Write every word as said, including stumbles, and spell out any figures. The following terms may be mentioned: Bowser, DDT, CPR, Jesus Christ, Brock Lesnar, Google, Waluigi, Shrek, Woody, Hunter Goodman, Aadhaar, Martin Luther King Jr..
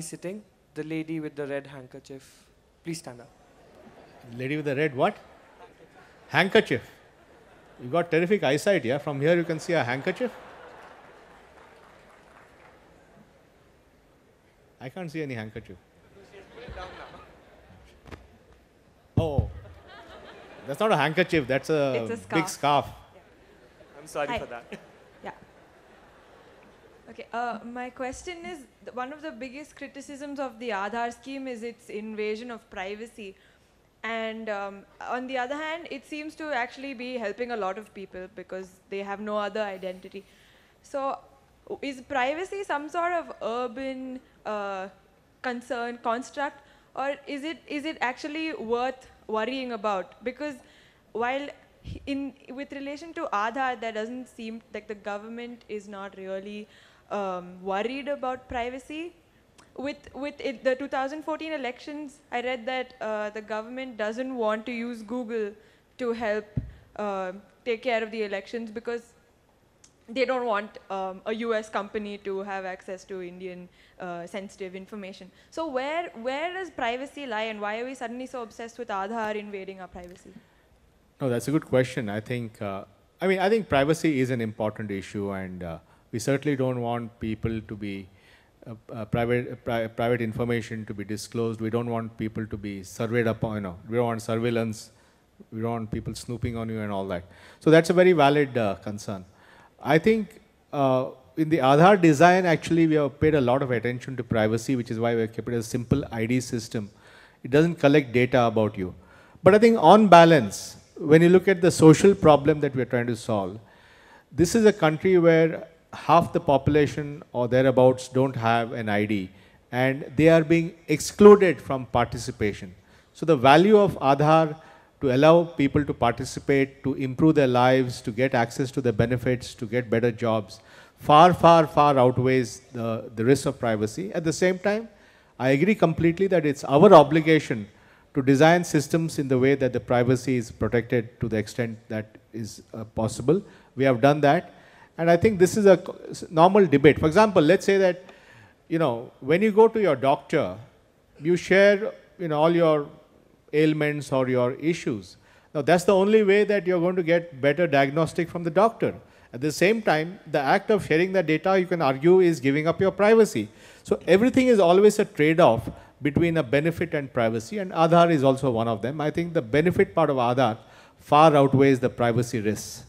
Sitting, the lady with the red handkerchief. Please stand up. Lady with the red what? Handkerchief. Handkerchief. You got terrific eyesight, yeah? From here you can see a handkerchief. I can't see any handkerchief. Oh, that's not a handkerchief. That's a, a scarf. Big scarf. Yeah. I'm sorry Hi. for that. Yeah. Okay, uh, my question is, one of the biggest criticisms of the Aadhaar scheme is its invasion of privacy. And um, on the other hand, it seems to actually be helping a lot of people because they have no other identity. So is privacy some sort of urban uh, concern, construct, or is it, is it actually worth worrying about? Because while in, with relation to Aadhaar, that doesn't seem like the government is not really um, worried about privacy. With, with it, the two thousand fourteen elections, I read that uh, the government doesn't want to use Google to help uh, take care of the elections because they don't want um, a U S company to have access to Indian uh, sensitive information. So where, where does privacy lie, and why are we suddenly so obsessed with Aadhaar invading our privacy? No, that's a good question. I think, uh, I mean, I think privacy is an important issue, and uh, we certainly don't want people to be Uh, uh, private, uh, pri private information to be disclosed. We don't want people to be surveyed upon, you know, we don't want surveillance, we don't want people snooping on you and all that. So that's a very valid uh, concern. I think uh, in the Aadhaar design, actually, we have paid a lot of attention to privacy, which is why we have kept it as a simple I D system. It doesn't collect data about you. But I think on balance, when you look at the social problem that we're trying to solve, this is a country where half the population or thereabouts don't have an I D, and they are being excluded from participation. So the value of Aadhaar to allow people to participate, to improve their lives, to get access to the benefits, to get better jobs, far, far, far outweighs the, the risk of privacy. At the same time, I agree completely that it's our obligation to design systems in the way that the privacy is protected to the extent that is uh, possible. We have done that. And I think this is a normal debate. For example, let's say that, you know, when you go to your doctor, you share, you know, all your ailments or your issues. Now, that's the only way that you're going to get better diagnostic from the doctor. At the same time, the act of sharing the data, you can argue, is giving up your privacy. So everything is always a trade-off between a benefit and privacy, and Aadhaar is also one of them. I think the benefit part of Aadhaar far outweighs the privacy risks.